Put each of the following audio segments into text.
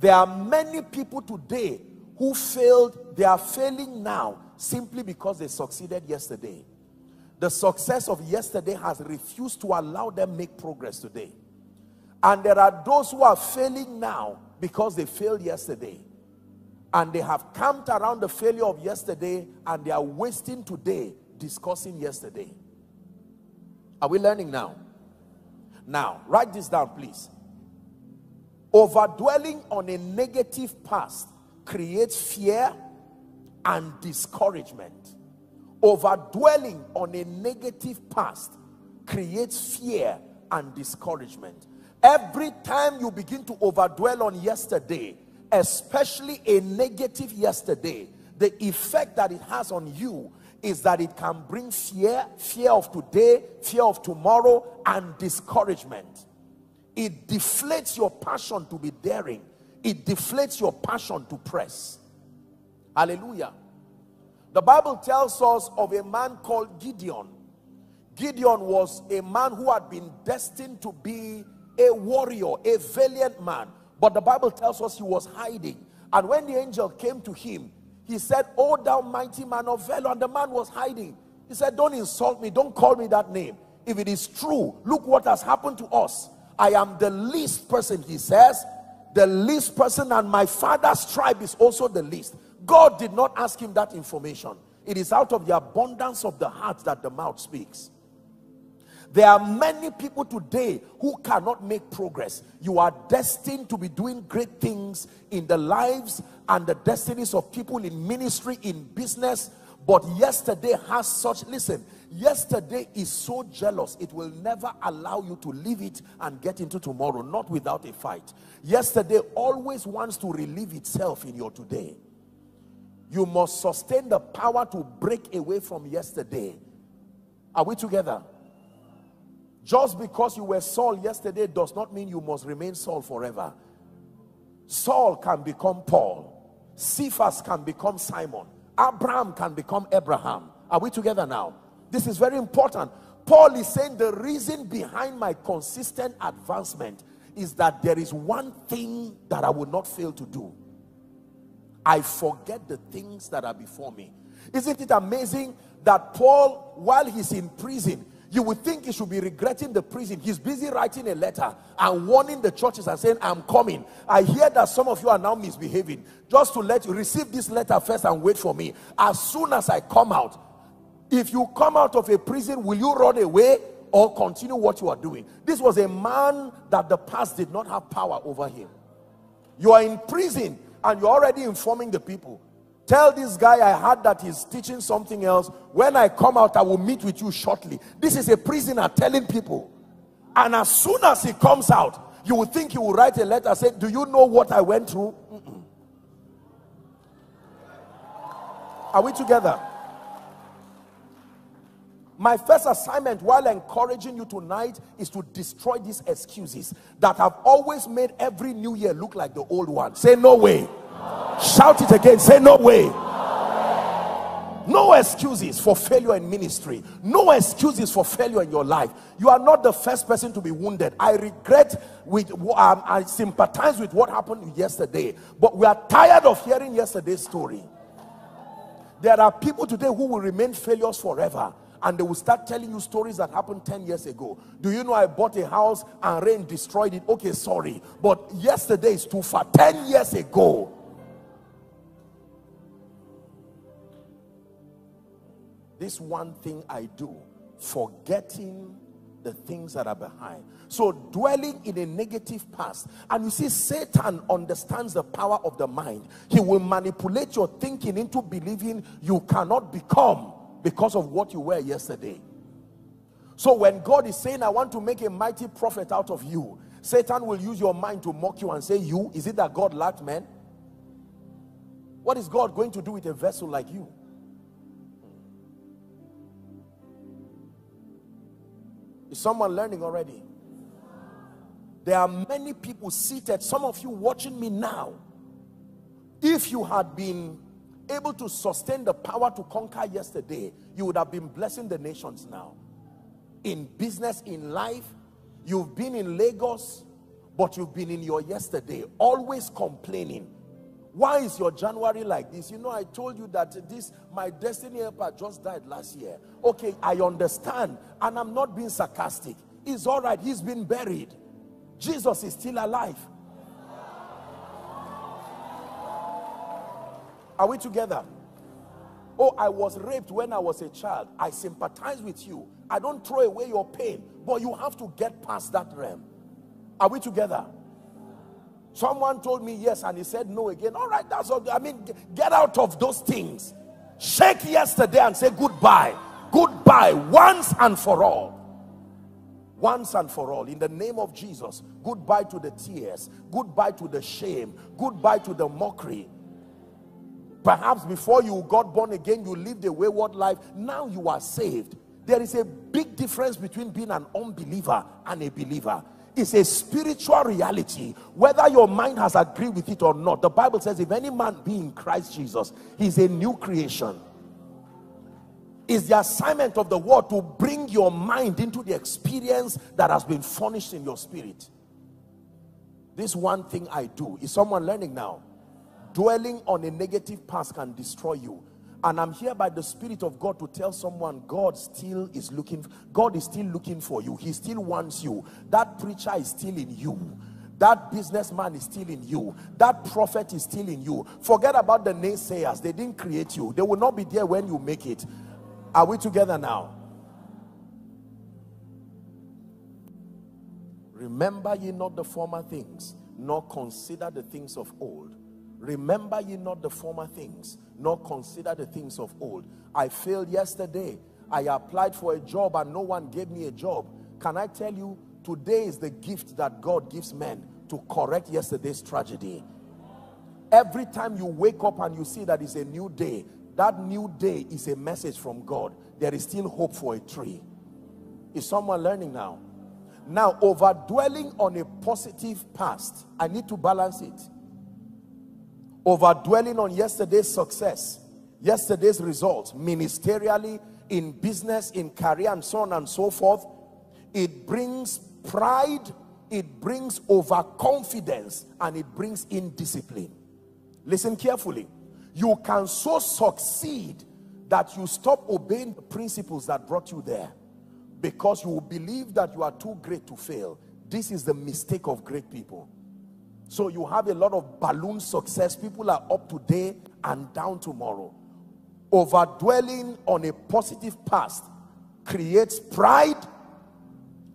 There are many people today who failed. They are failing now simply because they succeeded yesterday. The success of yesterday has refused to allow them make progress today. And there are those who are failing now because they failed yesterday. And they have camped around the failure of yesterday and they are wasting today discussing yesterday. Are we learning now? Now, write this down, please. Overdwelling on a negative past creates fear and discouragement. Overdwelling on a negative past creates fear and discouragement. Every time you begin to overdwell on yesterday, especially a negative yesterday, the effect that it has on you is that it can bring fear, fear of today, fear of tomorrow, and discouragement. It deflates your passion to be daring. It deflates your passion to press. Hallelujah. The Bible tells us of a man called Gideon. Gideon was a man who had been destined to be a warrior, a valiant man. But the Bible tells us he was hiding. And when the angel came to him, he said, "Oh, thou mighty man of valor." And the man was hiding. He said, "Don't insult me. Don't call me that name. If it is true, look what has happened to us. I am the least person," he says. "The least person, and my father's tribe is also the least." God did not ask him that information. It is out of the abundance of the heart that the mouth speaks. There are many people today who cannot make progress. You are destined to be doing great things in the lives and the destinies of people in ministry, in business. But yesterday has such, listen, yesterday is so jealous, it will never allow you to leave it and get into tomorrow, not without a fight. Yesterday always wants to relieve itself in your today. You must sustain the power to break away from yesterday. Are we together? Just because you were Saul yesterday does not mean you must remain Saul forever. Saul can become Paul. Cephas can become Simon. Abraham can become Abraham. Are we together now? This is very important. Paul is saying the reason behind my consistent advancement is that there is one thing that I will not fail to do. I forget the things that are before me. Isn't it amazing that Paul, while he's in prison, you would think he should be regretting the prison. He's busy writing a letter and warning the churches and saying, "I'm coming. I hear that some of you are now misbehaving. Just to let you receive this letter first and wait for me. As soon as I come out, if you come out of a prison, will you run away or continue what you are doing?" This was a man that the past did not have power over him. You are in prison and you're already informing the people. "Tell this guy I heard that he's teaching something else. When I come out, I will meet with you shortly." This is a prisoner telling people. And as soon as he comes out, you would think he will write a letter saying, "Do you know what I went through?" Are we together? My first assignment while encouraging you tonight is to destroy these excuses that have always made every new year look like the old one. Say, "No way." Shout it again. Say, "No way." No excuses for failure in ministry. No excuses for failure in your life. You are not the first person to be wounded. I regret with, I sympathize with what happened yesterday, but we are tired of hearing yesterday's story. There are people today who will remain failures forever, and they will start telling you stories that happened 10 years ago. "Do you know I bought a house and rain destroyed it?" "Okay, sorry, but yesterday is too far." 10 years ago. This one thing I do, forgetting the things that are behind. So dwelling in a negative past. And you see, Satan understands the power of the mind. He will manipulate your thinking into believing you cannot become because of what you were yesterday. So when God is saying, "I want to make a mighty prophet out of you," Satan will use your mind to mock you and say, "You, is it that God lacked men? What is God going to do with a vessel like you?" Is someone learning already? There are many people seated, some of you watching me now. If you had been able to sustain the power to conquer yesterday, you would have been blessing the nations now. In business, in life, you've been in Lagos but you've been in your yesterday, always complaining. Why is your January like this? You know, I told you that this, my destiny helper just died last year. Okay, I understand, and I'm not being sarcastic. It's all right, he's been buried. Jesus is still alive. Are we together? Oh, I was raped when I was a child. I sympathize with you. I don't throw away your pain, but you have to get past that realm. Are we together? Someone told me yes, and he said no again. All right, that's all. I mean, get out of those things. Shake yesterday and say goodbye. Goodbye, once and for all. Once and for all, in the name of Jesus. Goodbye to the tears. Goodbye to the shame. Goodbye to the mockery. Perhaps before you got born again, you lived a wayward life. Now you are saved. There is a big difference between being an unbeliever and a believer. It's a spiritual reality, whether your mind has agreed with it or not. The Bible says, if any man be in Christ Jesus, he's a new creation. It's the assignment of the word to bring your mind into the experience that has been furnished in your spirit. This one thing I do. Is someone learning now? Dwelling on a negative past can destroy you. And I'm here by the Spirit of God to tell someone, God is still looking for you. He still wants you. That preacher is still in you. That businessman is still in you. That prophet is still in you. Forget about the naysayers. They didn't create you. They will not be there when you make it. Are we together now? Remember ye not the former things, nor consider the things of old. Remember ye not the former things, nor consider the things of old. I failed yesterday. I applied for a job and no one gave me a job. Can I tell you, today is the gift that God gives men to correct yesterday's tragedy. Every time you wake up and you see that it's a new day, that new day is a message from God. There is still hope for a tree. Is someone learning now? Now, overdwelling on a positive past, I need to balance it. Overdwelling on yesterday's success, yesterday's results, ministerially, in business, in career, and so on and so forth, it brings pride, it brings overconfidence, and it brings indiscipline. Listen carefully. You can so succeed that you stop obeying the principles that brought you there because you believe that you are too great to fail. This is the mistake of great people. So you have a lot of balloon success. People are up today and down tomorrow. Overdwelling on a positive past creates pride,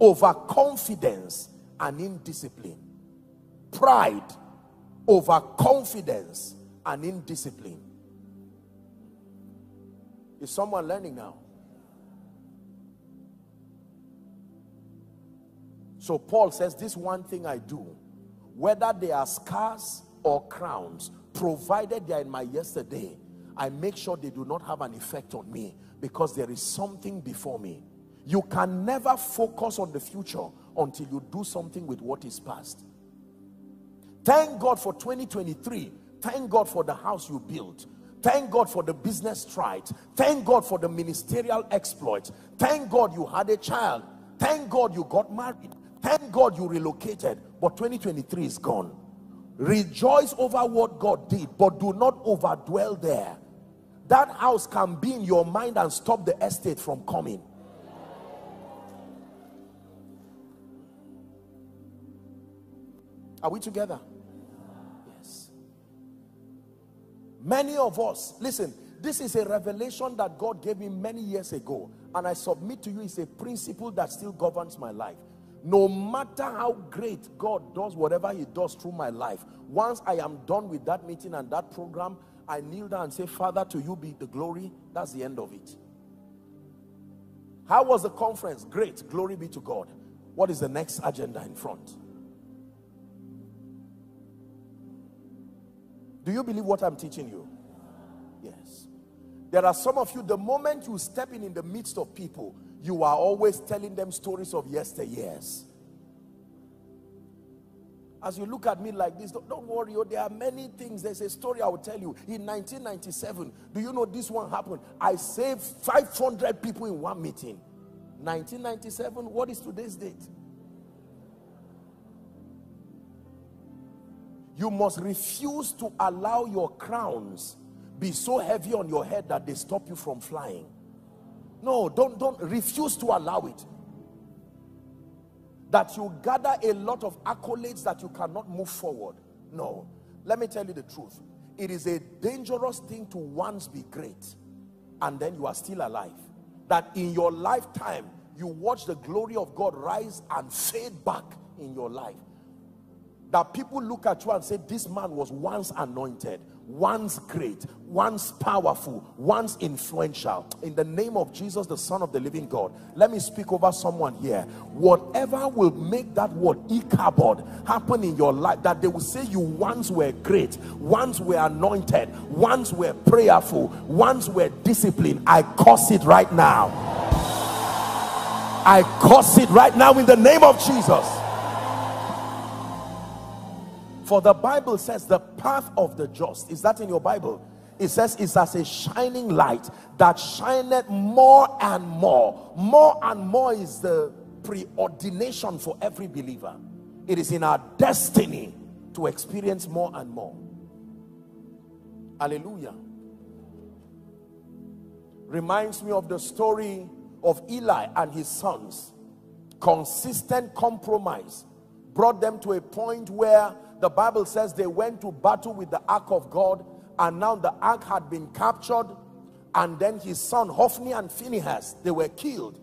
overconfidence, and indiscipline. Pride, overconfidence, and indiscipline. Is someone learning now? So Paul says, this one thing I do, whether they are scars or crowns, provided they are in my yesterday, I make sure they do not have an effect on me because there is something before me. You can never focus on the future until you do something with what is past. Thank God for 2023. Thank God for the house you built. Thank God for the business tried. Thank God for the ministerial exploit. Thank God you had a child. Thank God you got married. Thank God you relocated, but 2023 is gone. Rejoice over what God did, but do not overdwell there. That house can be in your mind and stop the estate from coming. Are we together? Yes. Many of us, listen, this is a revelation that God gave me many years ago, and I submit to you it's a principle that still governs my life. No matter how great God does whatever he does through my life, once I am done with that meeting and that program, I kneel down and say, Father, to you be the glory. That's the end of it. How was the conference? Great. Glory be to God. What is the next agenda in front? Do you believe what I'm teaching you? Yes. There are some of you, the moment you step in the midst of people, you are always telling them stories of yesteryears. As you look at me like this, don't worry, oh, there are many things. There's a story I will tell you. In 1997, do you know this one happened? I saved 500 people in one meeting. 1997, what is today's date? you must refuse to allow your crowns be so heavy on your head that they stop you from flying. No, don't refuse to allow it. That you gather a lot of accolades that you cannot move forward. No, let me tell you the truth. It is a dangerous thing to once be great and then you are still alive. That in your lifetime, you watch the glory of God rise and fade back in your life. That people look at you and say, this man was once anointed, once great, once powerful, once influential. In the name of Jesus, the Son of the living God, let me speak over someone here. Whatever will make that word Ichabod happen in your life, that they will say you once were great, once were anointed, once were prayerful, once were disciplined. I curse it right now. I curse it right now in the name of Jesus. For the Bible says the path of the just, is that in your Bible? It says it's as a shining light that shineth more and more. More and more is the preordination for every believer. It is in our destiny to experience more and more. Hallelujah. Reminds me of the story of Eli and his sons. Consistent compromise brought them to a point where the Bible says they went to battle with the ark of God, and now the ark had been captured, and then his son Hophni and Phinehas, they were killed.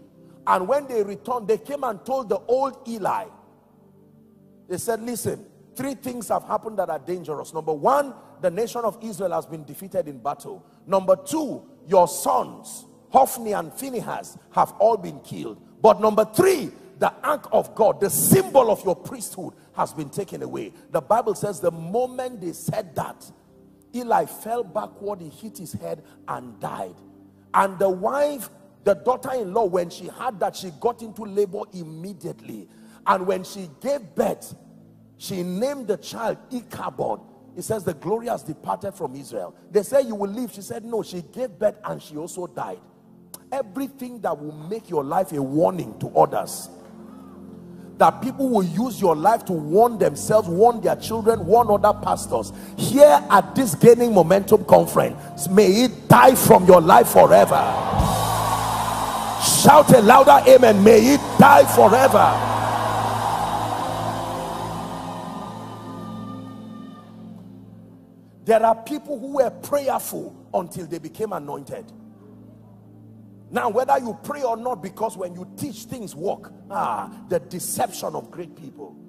And when they returned, they came and told the old Eli. They said, listen, three things have happened that are dangerous. Number one, the nation of Israel has been defeated in battle. Number two, your sons Hophni and Phinehas have all been killed. But number three, the ark of God, the symbol of your priesthood, has been taken away. The Bible says the moment they said that, Eli fell backward, he hit his head and died. And the wife, the daughter-in-law, when she heard that, she got into labor immediately. And when she gave birth, she named the child Ichabod. It says the glory has departed from Israel. They said, you will live. She said, no, she gave birth and she also died. Everything that will make your life a warning to others, that people will use your life to warn themselves, warn their children, warn other pastors. Here at this Gaining Momentum conference, may it die from your life forever. Shout a louder amen. May it die forever. There are people who were prayerful until they became anointed. Now, whether you pray or not, because when you teach, things work. The deception of great people.